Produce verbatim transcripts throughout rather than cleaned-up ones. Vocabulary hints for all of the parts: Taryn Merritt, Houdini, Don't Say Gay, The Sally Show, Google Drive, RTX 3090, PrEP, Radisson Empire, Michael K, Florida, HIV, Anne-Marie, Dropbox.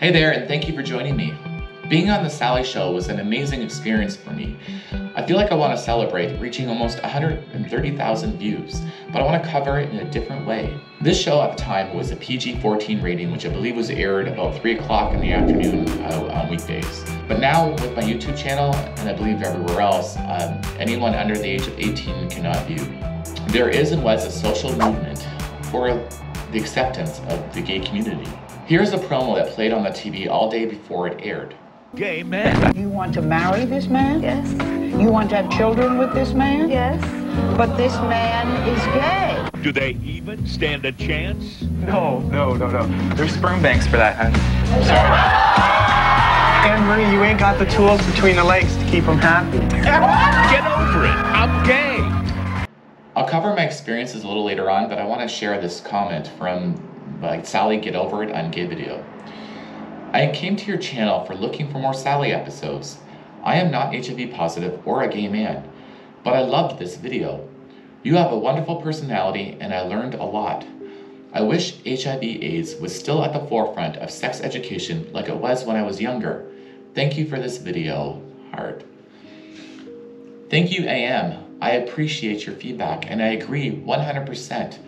Hey there, and thank you for joining me. Being on The Sally Show was an amazing experience for me. I feel like I want to celebrate reaching almost one hundred thirty thousand views, but I want to cover it in a different way. This show at the time was a P G fourteen rating, which I believe was aired about three o'clock in the afternoon uh, on weekdays. But now with my YouTube channel, and I believe everywhere else, um, anyone under the age of eighteen cannot view. There is and was a social movement for the acceptance of the gay community. Here's a promo that played on the T V all day before it aired. Gay man. You want to marry this man? Yes. You want to have children with this man? Yes. But this man is gay. Do they even stand a chance? No, no, no, no. There's sperm banks for that, hun. I'm sorry. Anne-Marie, you ain't got the tools between the legs to keep them happy. Get over it. I'm gay. I'll cover my experiences a little later on, but I want to share this comment from like Sally Get Over It on Gay Video. I came to your channel for looking for more Sally episodes. I am not H I V positive or a gay man, but I loved this video. You have a wonderful personality and I learned a lot. I wish H I V AIDS was still at the forefront of sex education like it was when I was younger. Thank you for this video, heart. Thank you, A M. I appreciate your feedback and I agree one hundred percent.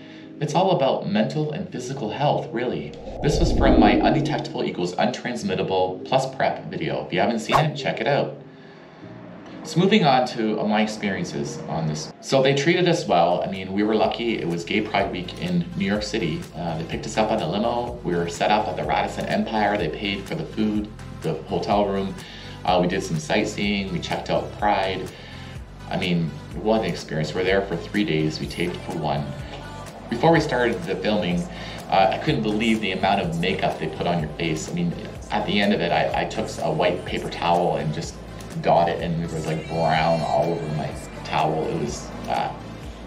It's all about mental and physical health, really. This was from my undetectable equals untransmittable plus prep video. If you haven't seen it, check it out. So moving on to my experiences on this. So they treated us well. I mean, we were lucky. It was Gay Pride Week in New York City. Uh, they picked us up on the limo. We were set up at the Radisson Empire. They paid for the food, the hotel room. Uh, we did some sightseeing. We checked out Pride. I mean, what an experience. We were there for three days. We taped for one. Before we started the filming, uh, I couldn't believe the amount of makeup they put on your face. I mean, at the end of it, I, I took a white paper towel and just got it, and it was like brown all over my towel. It was, uh,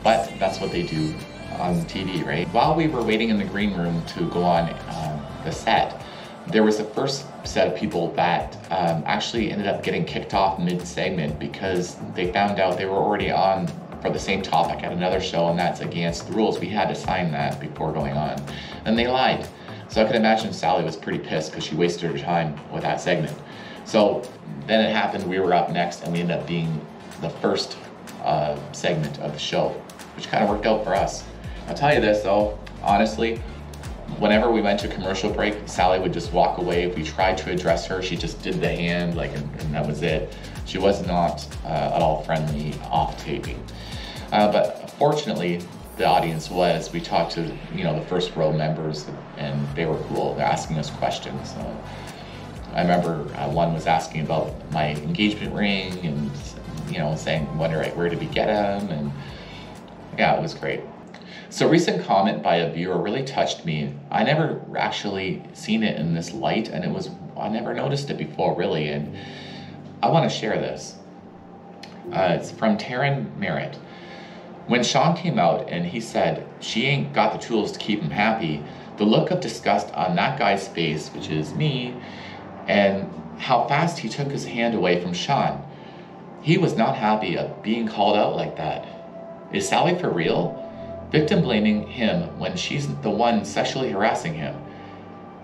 but that's what they do on T V, right? While we were waiting in the green room to go on um, the set, there was the first set of people that um, actually ended up getting kicked off mid-segment because they found out they were already on for the same topic at another show, and that's against the rules. We had to sign that before going on, and they lied. So I can imagine Sally was pretty pissed because she wasted her time with that segment. So then it happened, we were up next, and we ended up being the first uh, segment of the show, which kind of worked out for us. I'll tell you this though, honestly, whenever we went to commercial break, Sally would just walk away. If we tried to address her, she just did the hand, like, and, and that was it. She was not uh, at all friendly off taping. Uh, but fortunately, the audience was. We talked to, you know, the first row members, and they were cool. They're asking us questions. So I remember uh, one was asking about my engagement ring, and you know, saying, wondering where did we get them, and yeah, it was great. So a recent comment by a viewer really touched me. I never actually seen it in this light, and it was, I never noticed it before really, and I want to share this. Uh, it's from Taryn Merritt. When Sean came out and he said, she ain't got the tools to keep him happy, the look of disgust on that guy's face, which is me, and how fast he took his hand away from Sean. He was not happy of being called out like that. Is Sally for real? Victim blaming him when she's the one sexually harassing him.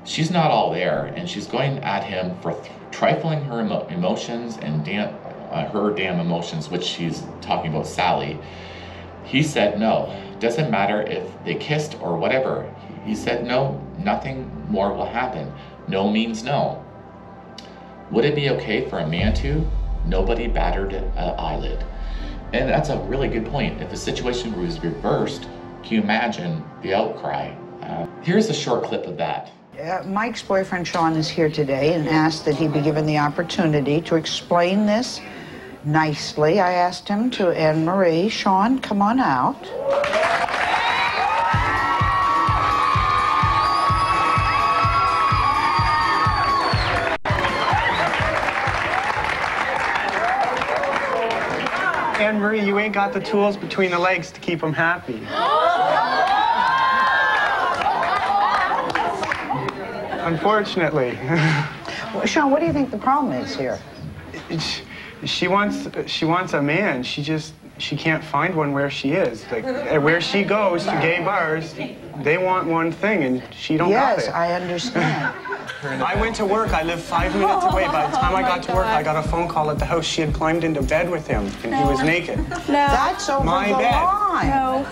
She's not all there, and she's going at him for trifling her emo emotions and damn, uh, her damn emotions, which she's talking about Sally. He said no, doesn't matter if they kissed or whatever. He said no, nothing more will happen. No means no. Would it be okay for a man to? Nobody battered an eyelid. And that's a really good point. If the situation was reversed, can you imagine the outcry? Uh, here's a short clip of that. Uh, Mike's boyfriend, Sean, is here today and asked that he be given the opportunity to explain this nicely. I asked him to Anne-Marie, Sean, come on out. Anne-Marie, you ain't got the tools between the legs to keep them happy. Unfortunately. Well, Sean, what do you think the problem is here? It's, she wants she wants a man. She just she can't find one where she is. Like where she goes to gay bars, they want one thing, and she don't. Yes, got it. I understand. I went to work. I lived five minutes away. By the time oh I got to God. work, I got a phone call at the house. She had climbed into bed with him, and no. he was naked. No. That's over my the bed. Line. No.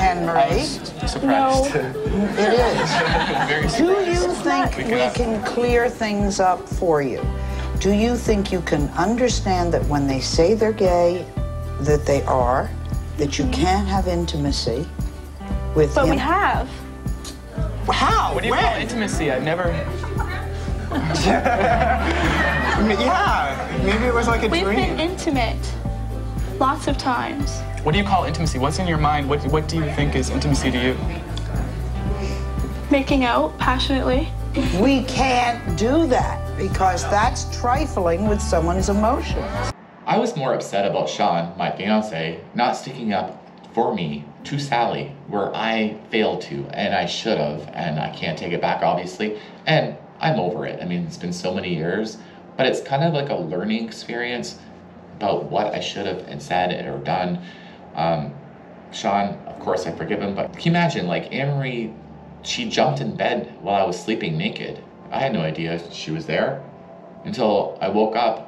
Anne-Marie? Surprised. No. It is. Do you think we can clear things up for you? Do you think you can understand that when they say they're gay, that they are, that you can't have intimacy with but him? But we have. How? What do you when? Call intimacy? I've never... Yeah, maybe it was like a We've dream. We've been intimate lots of times. What do you call intimacy? What's in your mind? What, what do you think is intimacy to you? Making out passionately. We can't do that because that's trifling with someone's emotions. I was more upset about Sean, my fiancé, not sticking up for me to Sally, where I failed to, and I should have, and I can't take it back, obviously, and I'm over it. I mean, it's been so many years, but it's kind of like a learning experience about what I should have and said or done. Um, Sean, of course, I forgive him, but can you imagine, like, Anne-Marie, she jumped in bed while I was sleeping naked. I had no idea she was there until I woke up,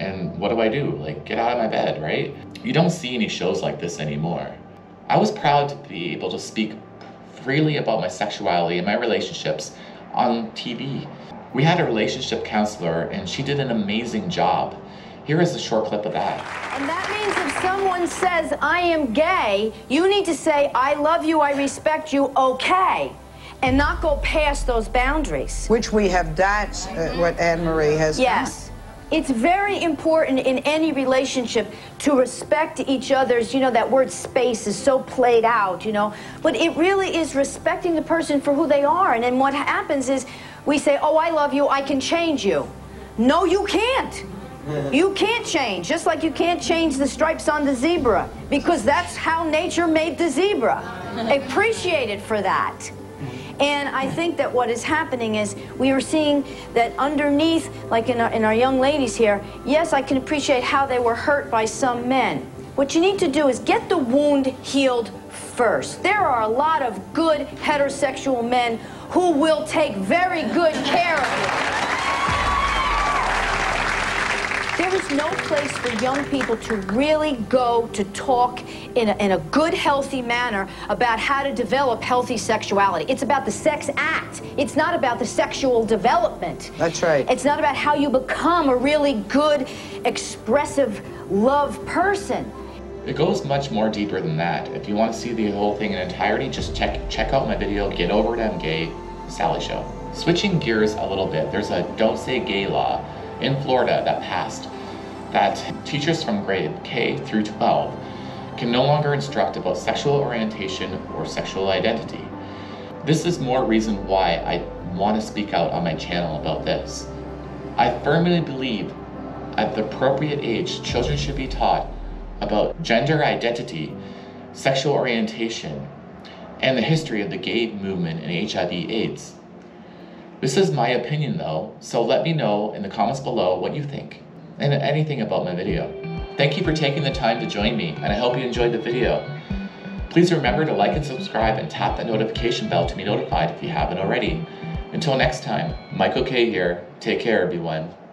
and what do I do? Like, get out of my bed, right? You don't see any shows like this anymore. I was proud to be able to speak freely about my sexuality and my relationships on T V. We had a relationship counselor, and she did an amazing job. Here is a short clip of that. And that means if someone says, I am gay, you need to say, I love you, I respect you, okay, and not go past those boundaries. Which we have, that's uh, what Anne-Marie has yes. done. It's very important in any relationship to respect each other's, you know, that word space is so played out, you know, but it really is respecting the person for who they are. And then what happens is we say, oh, I love you, I can change you. No, you can't. You can't change, just like you can't change the stripes on the zebra, because that's how nature made the zebra. Appreciate it for that. And I think that what is happening is we are seeing that underneath, like in our, in our young ladies here, yes, I can appreciate how they were hurt by some men. What you need to do is get the wound healed first. There are a lot of good heterosexual men who will take very good care of you. There is no place for young people to really go to talk in a, in a good, healthy manner about how to develop healthy sexuality. It's about the sex act. It's not about the sexual development. That's right. It's not about how you become a really good, expressive, love person. It goes much more deeper than that. If you want to see the whole thing in entirety, just check, check out my video, Get Over It, I'm Gay, Sally Show. Switching gears a little bit, there's a Don't Say Gay law in Florida that passed that teachers from grade K through twelve can no longer instruct about sexual orientation or sexual identity. This is more reason why I want to speak out on my channel about this. I firmly believe at the appropriate age, children should be taught about gender identity, sexual orientation, and the history of the gay movement and H I V AIDS. This is my opinion though, so let me know in the comments below what you think and anything about my video. Thank you for taking the time to join me, and I hope you enjoyed the video. Please remember to like and subscribe and tap that notification bell to be notified if you haven't already. Until next time, Michael K here. Take care, everyone.